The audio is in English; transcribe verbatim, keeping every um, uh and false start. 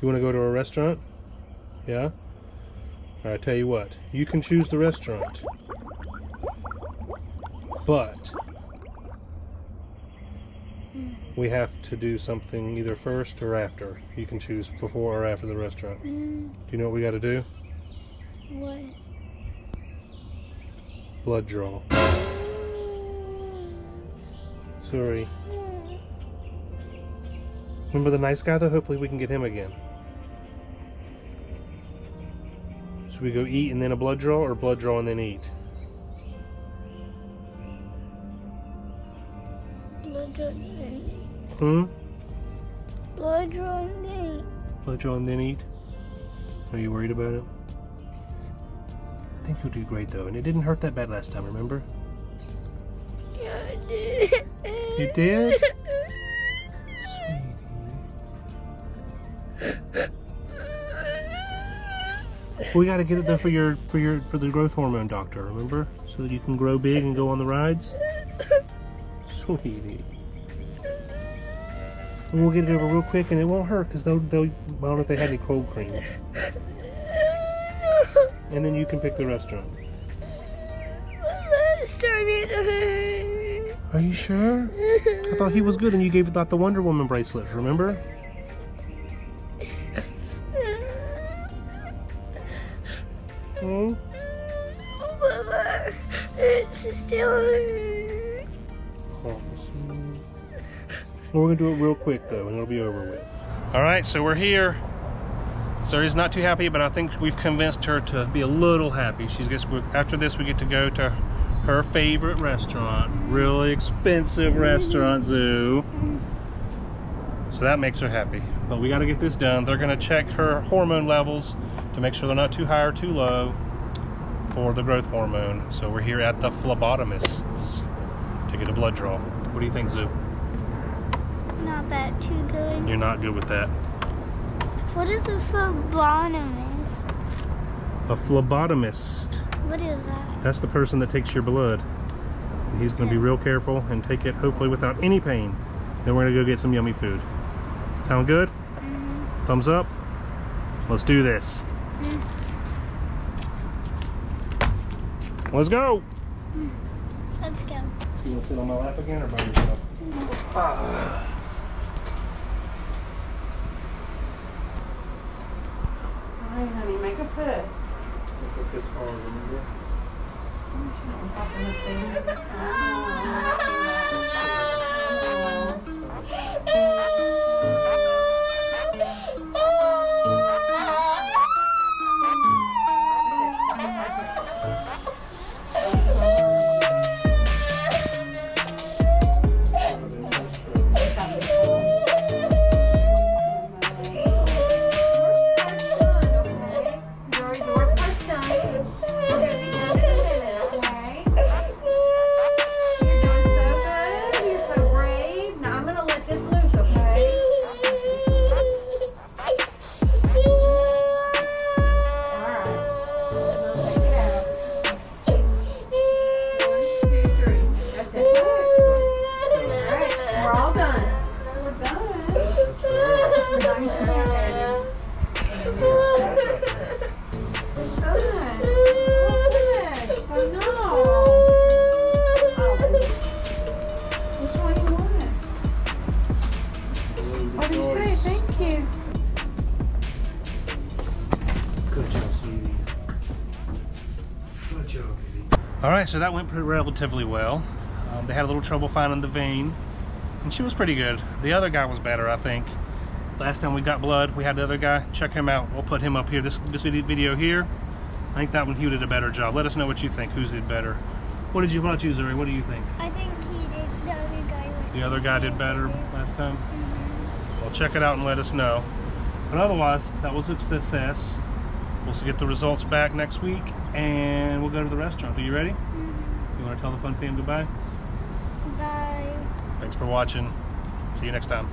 You want to go to a restaurant? Yeah? I tell you what, you can choose the restaurant, but we have to do something either first or after. You can choose before or after the restaurant. Mm. Do you know what we got to do? What? Blood draw. Sorry. Remember the nice guy though? Hopefully we can get him again. Should we go eat and then a blood draw, or blood draw and then eat? Blood draw and then eat. Hmm? Blood draw and then eat. Blood draw and then eat? Are you worried about it? I think you'll do great though, and it didn't hurt that bad last time, remember? Yeah, it did. You did? Sweetie. We gotta get it there for your for your for the growth hormone doctor, remember? So that you can grow big and go on the rides. Sweetie. And we'll get it over real quick and it won't hurt, because they'll they'll I don't know if they had any cold cream. And then you can pick the restaurant. The restaurant. Are you sure? I thought he was good and you gave it out the Wonder Woman bracelets, remember? Hmm? It's still hurt. Awesome. We're gonna do it real quick though, and it'll be over with. All right, so we're here. Zuri's not too happy, but I think we've convinced her to be a little happy. She's just, after this, we get to go to her favorite restaurant, really expensive restaurant, Zoo. So that makes her happy. But we got to get this done. They're gonna check her hormone levels to make sure they're not too high or too low for the growth hormone. So we're here at the phlebotomist's to get a blood draw. What do you think, Zoo? Not that too good. You're not good with that. What is a phlebotomist? A phlebotomist. What is that? That's the person that takes your blood. And he's gonna yeah. be real careful and take it hopefully without any pain. Then we're gonna go get some yummy food. Sound good? Mm-hmm. Thumbs up? Let's do this. Mm. Let's go. Mm. Let's go. You want to sit on my lap again or by yourself? Mm-hmm. ah. All right, honey, make a puss. Make a puss hard, remember? Alright, so that went pretty relatively well. Um, they had a little trouble finding the vein, and she was pretty good. The other guy was better, I think. Last time we got blood, we had the other guy. Check him out. We'll put him up here, this, this video here. I think that one, he did a better job. Let us know what you think. Who's did better? What did you about you, Zuri? What do you think? I think he did, the other guy. The other guy did better last time? Mm-hmm. Well, check it out and let us know. But otherwise, that was a success. We'll get the results back next week, and we'll go to the restaurant. Are you ready? Mm-hmm. You want to tell the fun fam goodbye? Bye. Thanks for watching. See you next time.